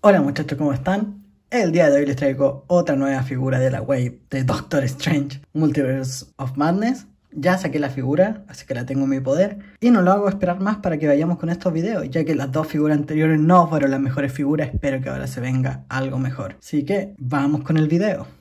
Hola muchachos, ¿cómo están? El día de hoy les traigo otra nueva figura de la wave de Doctor Strange, Multiverse of Madness. Ya saqué la figura, así que la tengo en mi poder. Y no lo hago esperar más para que vayamos con estos videos, ya que las dos figuras anteriores no fueron las mejores figuras. Espero que ahora se venga algo mejor. Así que vamos con el video.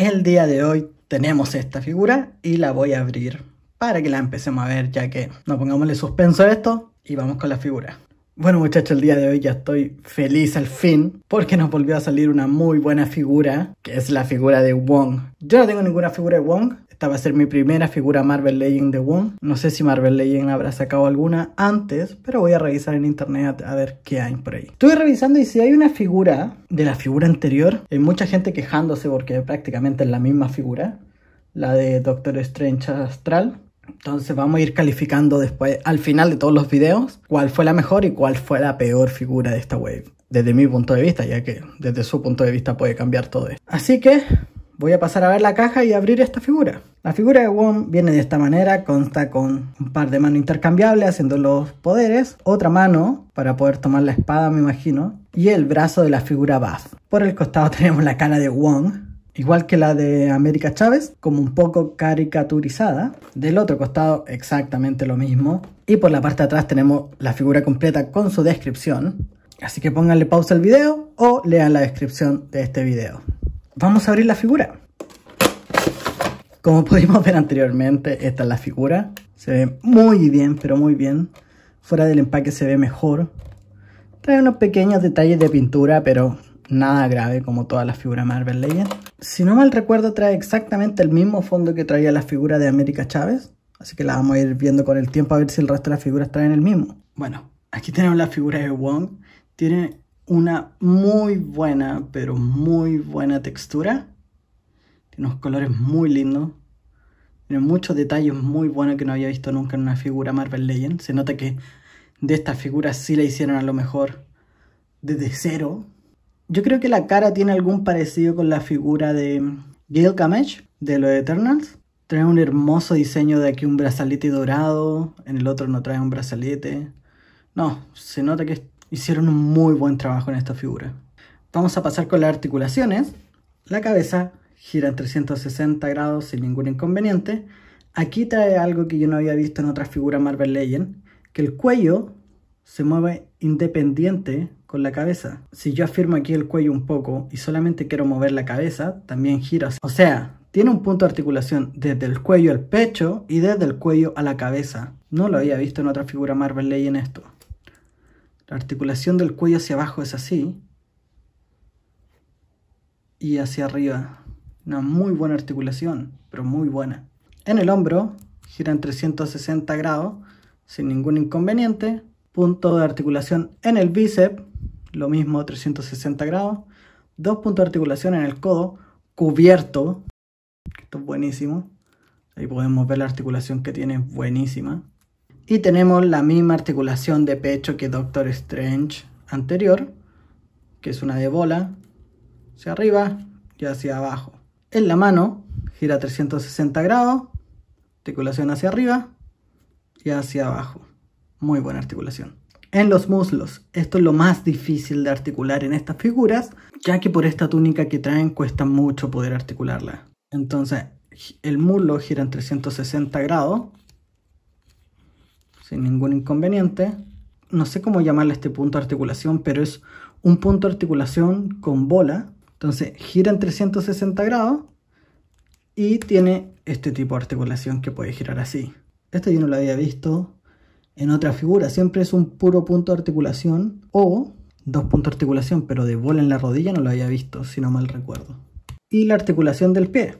El día de hoy tenemos esta figura y la voy a abrir para que la empecemos a ver, ya que no pongámosle suspenso a esto y vamos con la figura. Bueno muchachos, el día de hoy ya estoy feliz al fin porque nos volvió a salir una muy buena figura, que es la figura de Wong. Yo no tengo ninguna figura de Wong, esta va a ser mi primera figura Marvel Legends de Wong. No sé si Marvel Legends habrá sacado alguna antes, pero voy a revisar en internet a ver qué hay por ahí. Estuve revisando y si hay una figura de la figura anterior, hay mucha gente quejándose porque prácticamente es la misma figura, la de Doctor Strange Astral. Entonces vamos a ir calificando después, al final de todos los videos, cuál fue la mejor y cuál fue la peor figura de esta wave. Desde mi punto de vista, ya que desde su punto de vista puede cambiar todo esto. Así que voy a pasar a ver la caja y abrir esta figura. La figura de Wong viene de esta manera, consta con un par de manos intercambiables haciendo los poderes. Otra mano para poder tomar la espada, me imagino. Y el brazo de la figura Buff. Por el costado tenemos la cara de Wong. Igual que la de América Chávez, como un poco caricaturizada. Del otro costado exactamente lo mismo. Y por la parte de atrás tenemos la figura completa con su descripción. Así que pónganle pausa al video o lean la descripción de este video. Vamos a abrir la figura. Como pudimos ver anteriormente, esta es la figura. Se ve muy bien, pero muy bien. Fuera del empaque se ve mejor. Trae unos pequeños detalles de pintura, pero nada grave como todas las figuras Marvel Legends. Si no mal recuerdo, trae exactamente el mismo fondo que traía la figura de América Chávez. Así que la vamos a ir viendo con el tiempo a ver si el resto de las figuras traen el mismo. Bueno, aquí tenemos la figura de Wong. Tiene una muy buena, pero muy buena textura. Tiene unos colores muy lindos. Tiene muchos detalles muy buenos que no había visto nunca en una figura Marvel Legends. Se nota que de esta figura sí la hicieron a lo mejor desde cero. Yo creo que la cara tiene algún parecido con la figura de Gail Gamage de los Eternals. Trae un hermoso diseño de aquí, un brazalete dorado. En el otro no trae un brazalete. No, se nota que hicieron un muy buen trabajo en esta figura. Vamos a pasar con las articulaciones. La cabeza gira en 360 grados sin ningún inconveniente. Aquí trae algo que yo no había visto en otras figuras Marvel Legends, que el cuello se mueve independiente con la cabeza. Si yo afirmo aquí el cuello un poco y solamente quiero mover la cabeza, también gira. O sea, tiene un punto de articulación desde el cuello al pecho y desde el cuello a la cabeza. No lo había visto en otra figura Marvel Legends esto. La articulación del cuello hacia abajo es así. Y hacia arriba. Una muy buena articulación, pero muy buena. En el hombro gira en 360 grados sin ningún inconveniente. Punto de articulación en el bíceps. Lo mismo, 360 grados. 2 puntos de articulación en el codo, cubierto. Esto es buenísimo. Ahí podemos ver la articulación que tiene, buenísima. Y tenemos la misma articulación de pecho que Doctor Strange anterior, que es una de bola, hacia arriba y hacia abajo. En la mano, gira 360 grados, articulación hacia arriba y hacia abajo. Muy buena articulación. En los muslos, esto es lo más difícil de articular en estas figuras, ya que por esta túnica que traen cuesta mucho poder articularla. Entonces, el muslo gira en 360 grados, sin ningún inconveniente. No sé cómo llamarle este punto de articulación, pero es un punto de articulación con bola. Entonces, gira en 360 grados y tiene este tipo de articulación que puede girar así. Esto yo no lo había visto en otra figura, siempre es un puro punto de articulación o 2 puntos de articulación, pero de bola en la rodilla no lo había visto, si no mal recuerdo. Y la articulación del pie,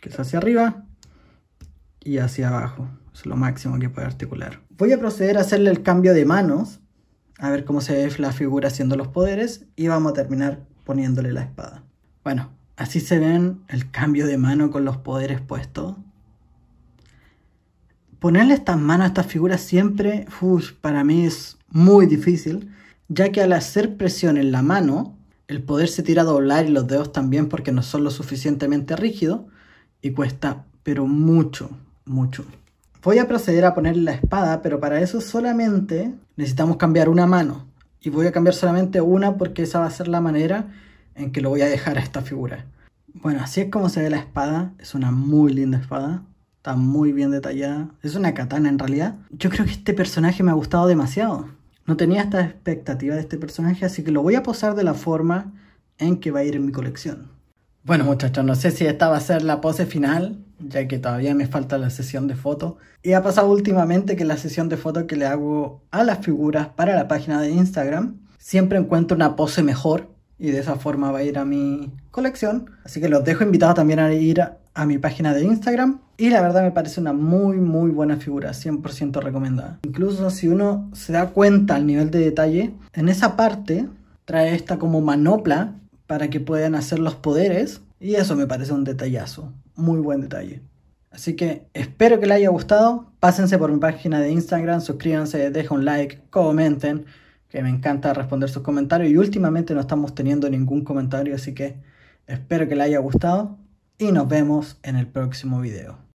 que es hacia arriba y hacia abajo, es lo máximo que puede articular. Voy a proceder a hacerle el cambio de manos, a ver cómo se ve la figura haciendo los poderes y vamos a terminar poniéndole la espada. Bueno, así se ven el cambio de mano con los poderes puestos. Ponerle estas manos a estas figuras siempre, para mí es muy difícil, ya que al hacer presión en la mano, el poder se tira a doblar y los dedos también porque no son lo suficientemente rígidos y cuesta, pero mucho, mucho. Voy a proceder a poner la espada, pero para eso solamente necesitamos cambiar una mano. Y voy a cambiar solamente una porque esa va a ser la manera en que lo voy a dejar a esta figura. Bueno, así es como se ve la espada. Es una muy linda espada. Está muy bien detallada. Es una katana en realidad. Yo creo que este personaje me ha gustado demasiado. No tenía esta expectativa de este personaje, así que lo voy a posar de la forma en que va a ir en mi colección. Bueno muchachos, no sé si esta va a ser la pose final, ya que todavía me falta la sesión de fotos. Y ha pasado últimamente que la sesión de fotos que le hago a las figuras para la página de Instagram, siempre encuentro una pose mejor y de esa forma va a ir a mi colección. Así que los dejo invitados también a ir a mi página de Instagram. Y la verdad me parece una muy buena figura, 100% recomendada. Incluso si uno se da cuenta al nivel de detalle, en esa parte trae esta como manopla para que puedan hacer los poderes. Y eso me parece un detallazo, muy buen detalle. Así que espero que les haya gustado. Pásense por mi página de Instagram, suscríbanse, dejen un like, comenten, que me encanta responder sus comentarios. Y últimamente no estamos teniendo ningún comentario, así que espero que les haya gustado. Y nos vemos en el próximo video.